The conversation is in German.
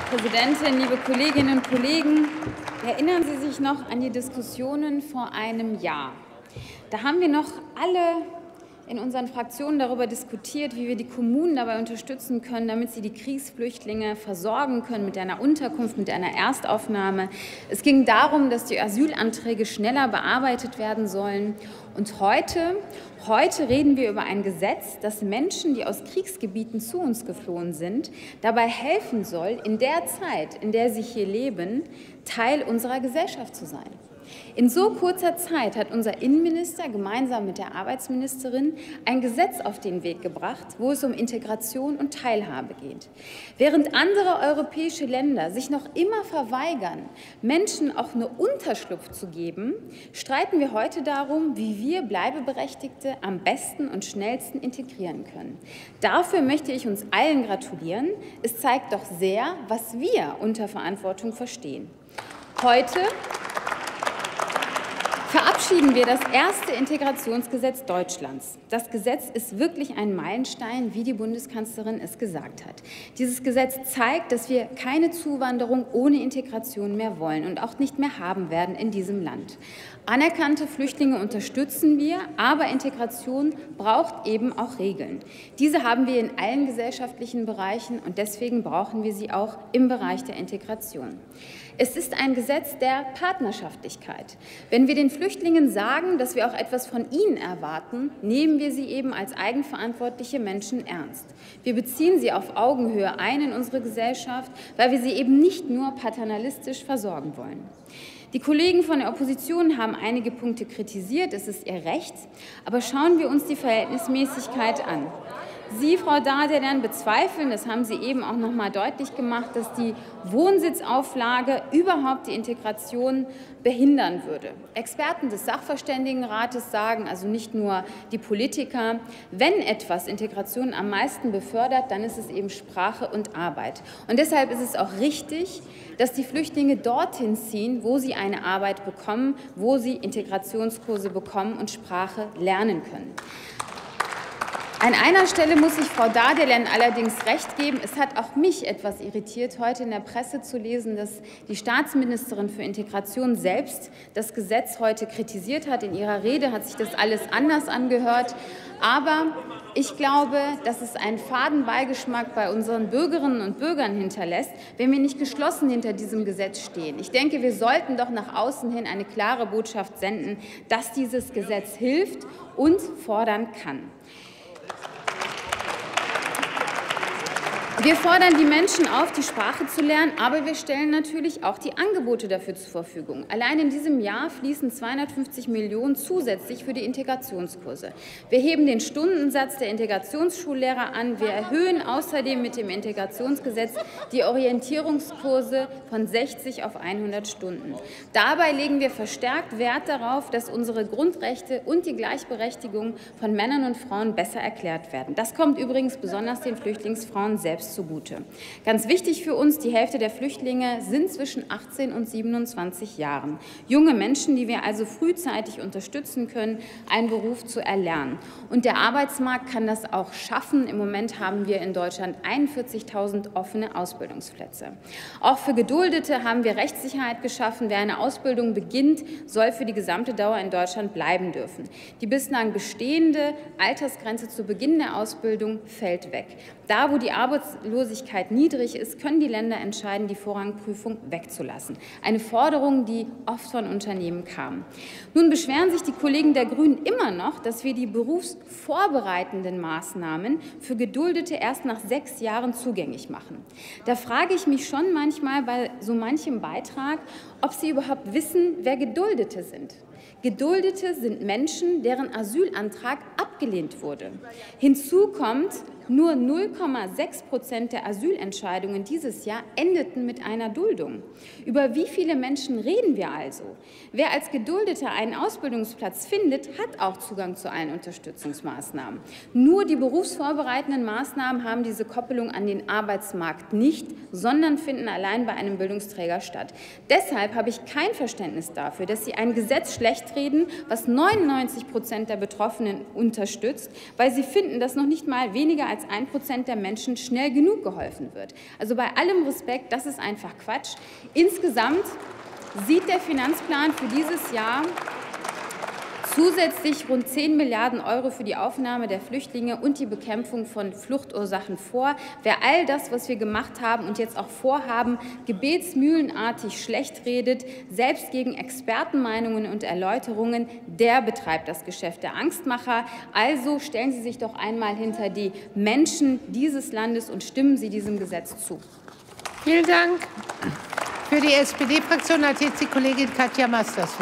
Frau Präsidentin, liebe Kolleginnen und Kollegen! Erinnern Sie sich noch an die Diskussionen vor einem Jahr? Da haben wir noch alle in unseren Fraktionen darüber diskutiert, wie wir die Kommunen dabei unterstützen können, damit sie die Kriegsflüchtlinge versorgen können mit einer Unterkunft, mit einer Erstaufnahme. Es ging darum, dass die Asylanträge schneller bearbeitet werden sollen. Und heute reden wir über ein Gesetz, das Menschen, die aus Kriegsgebieten zu uns geflohen sind, dabei helfen soll, in der Zeit, in der sie hier leben, Teil unserer Gesellschaft zu sein. In so kurzer Zeit hat unser Innenminister gemeinsam mit der Arbeitsministerin ein Gesetz auf den Weg gebracht, wo es um Integration und Teilhabe geht. Während andere europäische Länder sich noch immer verweigern, Menschen auch nur Unterschlupf zu geben, streiten wir heute darum, wie wir Bleibeberechtigte am besten und schnellsten integrieren können. Dafür möchte ich uns allen gratulieren. Es zeigt doch sehr, was wir unter Verantwortung verstehen. Heute verabschieden wir das erste Integrationsgesetz Deutschlands. Das Gesetz ist wirklich ein Meilenstein, wie die Bundeskanzlerin es gesagt hat. Dieses Gesetz zeigt, dass wir keine Zuwanderung ohne Integration mehr wollen und auch nicht mehr haben werden in diesem Land. Anerkannte Flüchtlinge unterstützen wir, aber Integration braucht eben auch Regeln. Diese haben wir in allen gesellschaftlichen Bereichen und deswegen brauchen wir sie auch im Bereich der Integration. Es ist ein Gesetz der Partnerschaftlichkeit. Wenn wir den Flüchtlingen sagen, dass wir auch etwas von ihnen erwarten, nehmen wir sie eben als eigenverantwortliche Menschen ernst. Wir beziehen sie auf Augenhöhe ein in unsere Gesellschaft, weil wir sie eben nicht nur paternalistisch versorgen wollen. Die Kollegen von der Opposition haben einige Punkte kritisiert, es ist ihr Recht, aber schauen wir uns die Verhältnismäßigkeit an. Sie, Frau Dardelen, bezweifeln, das haben Sie eben auch noch mal deutlich gemacht, dass die Wohnsitzauflage überhaupt die Integration behindern würde. Experten des Sachverständigenrates sagen, also nicht nur die Politiker, wenn etwas Integration am meisten befördert, dann ist es eben Sprache und Arbeit. Und deshalb ist es auch richtig, dass die Flüchtlinge dorthin ziehen, wo sie eine Arbeit bekommen, wo sie Integrationskurse bekommen und Sprache lernen können. An einer Stelle muss ich Frau Dahlheim allerdings recht geben. Es hat auch mich etwas irritiert, heute in der Presse zu lesen, dass die Staatsministerin für Integration selbst das Gesetz heute kritisiert hat. In ihrer Rede hat sich das alles anders angehört. Aber ich glaube, dass es einen faden Beigeschmack bei unseren Bürgerinnen und Bürgern hinterlässt, wenn wir nicht geschlossen hinter diesem Gesetz stehen. Ich denke, wir sollten doch nach außen hin eine klare Botschaft senden, dass dieses Gesetz hilft und fordern kann. Wir fordern die Menschen auf, die Sprache zu lernen, aber wir stellen natürlich auch die Angebote dafür zur Verfügung. Allein in diesem Jahr fließen 250 Millionen zusätzlich für die Integrationskurse. Wir heben den Stundensatz der Integrationsschullehrer an. Wir erhöhen außerdem mit dem Integrationsgesetz die Orientierungskurse von 60 auf 100 Stunden. Dabei legen wir verstärkt Wert darauf, dass unsere Grundrechte und die Gleichberechtigung von Männern und Frauen besser erklärt werden. Das kommt übrigens besonders den Flüchtlingsfrauen selbst zugute. Ganz wichtig für uns, die Hälfte der Flüchtlinge sind zwischen 18 und 27 Jahren. Junge Menschen, die wir also frühzeitig unterstützen können, einen Beruf zu erlernen. Und der Arbeitsmarkt kann das auch schaffen. Im Moment haben wir in Deutschland 41.000 offene Ausbildungsplätze. Auch für Geduldete haben wir Rechtssicherheit geschaffen. Wer eine Ausbildung beginnt, soll für die gesamte Dauer in Deutschland bleiben dürfen. Die bislang bestehende Altersgrenze zu Beginn der Ausbildung fällt weg. Da, wo die Arbeitslosigkeit niedrig ist, können die Länder entscheiden, die Vorrangprüfung wegzulassen. Eine Forderung, die oft von Unternehmen kam. Nun beschweren sich die Kollegen der Grünen immer noch, dass wir die berufsvorbereitenden Maßnahmen für Geduldete erst nach 6 Jahren zugänglich machen. Da frage ich mich schon manchmal bei so manchem Beitrag, ob Sie überhaupt wissen, wer Geduldete sind. Geduldete sind Menschen, deren Asylantrag abgelehnt wurde. Hinzu kommt, nur 0,6% der Asylentscheidungen dieses Jahr endeten mit einer Duldung. Über wie viele Menschen reden wir also? Wer als Geduldeter einen Ausbildungsplatz findet, hat auch Zugang zu allen Unterstützungsmaßnahmen. Nur die berufsvorbereitenden Maßnahmen haben diese Koppelung an den Arbeitsmarkt nicht, sondern finden allein bei einem Bildungsträger statt. Deshalb habe ich kein Verständnis dafür, dass Sie ein Gesetz schlecht Schlechtreden, was 99% der Betroffenen unterstützt, weil sie finden, dass noch nicht mal weniger als 1% der Menschen schnell genug geholfen wird. Also bei allem Respekt, das ist einfach Quatsch. Insgesamt sieht der Finanzplan für dieses Jahr zusätzlich rund 10 Milliarden Euro für die Aufnahme der Flüchtlinge und die Bekämpfung von Fluchtursachen vor. Wer all das, was wir gemacht haben und jetzt auch vorhaben, gebetsmühlenartig schlecht redet, selbst gegen Expertenmeinungen und Erläuterungen, der betreibt das Geschäft der Angstmacher. Also stellen Sie sich doch einmal hinter die Menschen dieses Landes und stimmen Sie diesem Gesetz zu. Vielen Dank. Für die SPD-Fraktion hat jetzt die Kollegin Katja Maas das Wort.